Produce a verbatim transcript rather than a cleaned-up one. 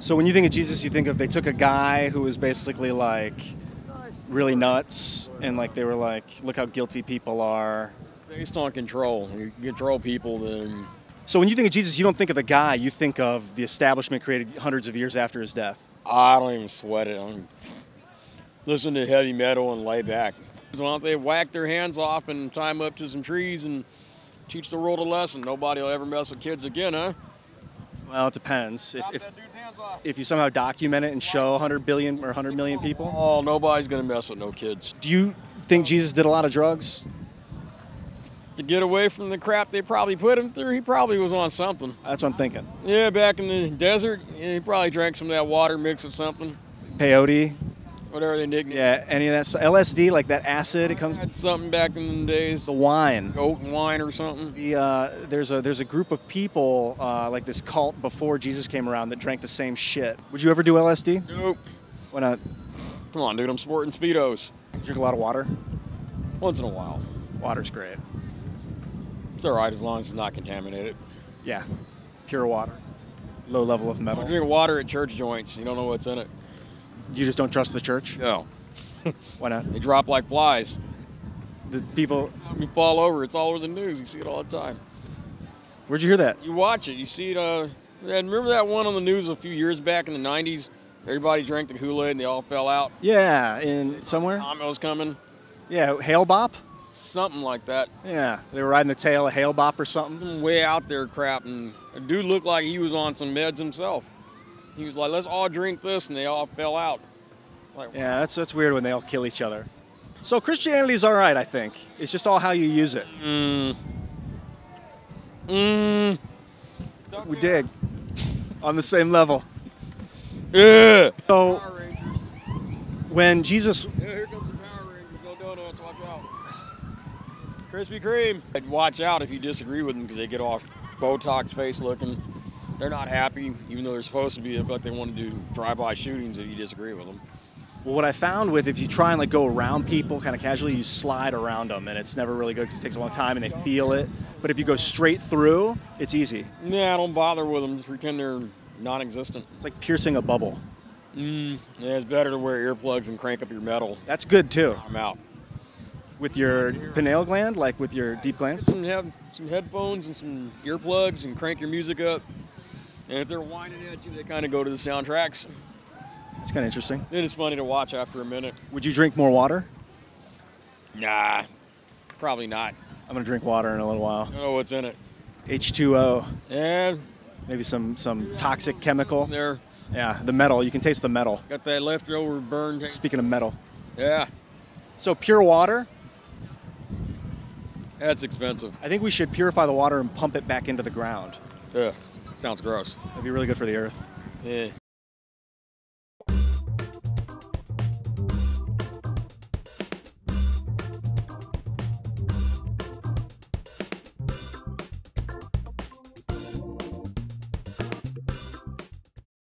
So when you think of Jesus, you think of they took a guy who was basically like really nuts, and like they were like, look how guilty people are. It's based on control. You control people, then. So when you think of Jesus, you don't think of the guy. You think of the establishment created hundreds of years after his death. I don't even sweat it. I'm listening to heavy metal and lay back. Why don't they whack their hands off and tie them up to some trees and teach the world a lesson? Nobody will ever mess with kids again, huh? Well, it depends. If, if, if you somehow document it and show one hundred billion or one hundred million people. Oh, nobody's going to mess with no kids. Do you think Jesus did a lot of drugs? To get away from the crap they probably put him through, he probably was on something. That's what I'm thinking. Yeah, back in the desert, he probably drank some of that water mixed with something. Peyote? Whatever they nicknamed. Yeah, any of that. So L S D, like that acid, it comes. I had something back in the days. The wine. Goat and wine or something. The, uh, there's a there's a group of people, uh, like this cult before Jesus came around, that drank the same shit. Would you ever do L S D? Nope. Why not? Come on, dude, I'm sporting Speedos. You drink a lot of water? Once in a while. Water's great. It's all right as long as it's not contaminated. Yeah, pure water. Low level of metal. I drink water at church joints. You don't know what's in it. You just don't trust the church? No. Why not? They drop like flies. The people... You fall over. It's all over the news. You see it all the time. Where'd you hear that? You watch it. You see it. Uh, remember that one on the news a few years back in the nineties? Everybody drank the Kool-Aid and they all fell out. Yeah, in somewhere? Tomo's coming. Yeah, Hail Bop? Something like that. Yeah, they were riding the tail of Hail Bop or something. Some way out there crap. And a dude looked like he was on some meds himself. He was like, let's all drink this, and they all fell out. Like, wow. Yeah, that's, that's weird when they all kill each other. So Christianity's all right, I think. It's just all how you use it. Mmm. Mmm. We dig. On the same level. Yeah. So, Power Rangers. When Jesus... Yeah, here comes the Power Rangers. No donuts. Watch out. Krispy Kreme. And watch out if you disagree with them, because they get off Botox face looking. They're not happy, even though they're supposed to be, but they want to do drive-by shootings if you disagree with them. Well, what I found with, if you try and like go around people kind of casually, you slide around them, and it's never really good because it takes a long time and they feel it. But if you go straight through, it's easy. Yeah, don't bother with them. Just pretend they're non-existent. It's like piercing a bubble. Mm, yeah, it's better to wear earplugs and crank up your metal. That's good, too. I'm out. With your pineal gland, like with your deep glands? Some, have some headphones and some earplugs and crank your music up. And if they're whining at you, they kind of go to the soundtracks. It's kind of interesting. It is funny to watch after a minute. Would you drink more water? Nah, probably not. I'm going to drink water in a little while. I don't know what's in it. H two O. Yeah. Maybe some, some toxic chemical. There. Yeah, the metal. You can taste the metal. Got that leftover burn taste. Speaking of metal. Yeah. So pure water? That's expensive. I think we should purify the water and pump it back into the ground. Yeah. Sounds gross. That'd be really good for the earth. Yeah.